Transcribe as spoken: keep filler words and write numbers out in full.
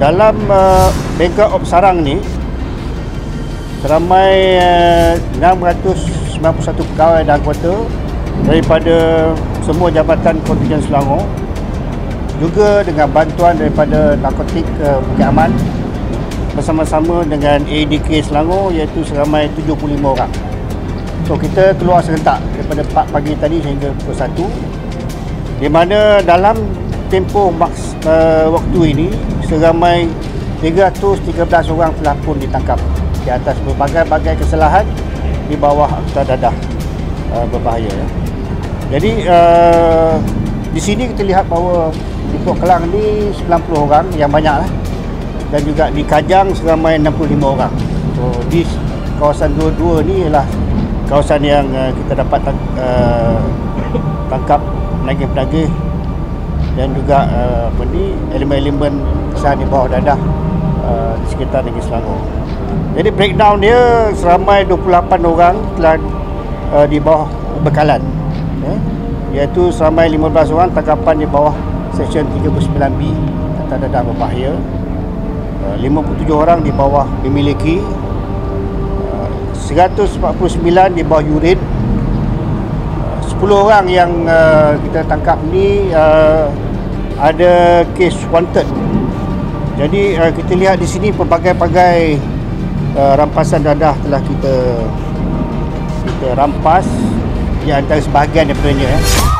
Dalam uh, bengkel Ops Sarang ni seramai uh, enam ratus sembilan puluh satu pegawai dan anggota daripada semua jabatan kontingen Selangor, juga dengan bantuan daripada Narkotik uh, Bukit Aman bersama-sama dengan A D K Selangor, iaitu seramai tujuh puluh lima orang. So kita keluar serentak daripada empat pagi tadi sehingga pukul satu, di mana dalam tempoh maks, uh, waktu ini seramai tiga ratus tiga belas orang telah pun ditangkap di atas berbagai-bagai kesalahan di bawah Akta Dadah uh, Berbahaya. Jadi uh, di sini kita lihat bahawa di Pelabuhan Klang ni sembilan puluh orang, yang banyak lah. Dan juga di Kajang seramai enam puluh lima orang. So di kawasan dua-dua ni ialah kawasan yang uh, kita dapat tang uh, tangkap penagih-penagih dan juga uh, apa ni, elemen-elemen kesan di bawah dadah uh, di sekitar Negeri Selangor. Jadi breakdown dia seramai dua puluh lapan orang telah uh, di bawah bekalan, eh? iaitu seramai lima belas orang tangkapan di bawah Seksyen tiga puluh sembilan B Akta Dadah Berbahaya, uh, lima puluh tujuh orang di bawah memiliki, uh, seratus empat puluh sembilan di bawah yurid. Sepuluh orang yang uh, kita tangkap ni uh, ada kes wanted. Jadi uh, kita lihat di sini pelbagai-bagai uh, rampasan dadah telah kita kita rampas, di antara sebahagian daripadanya.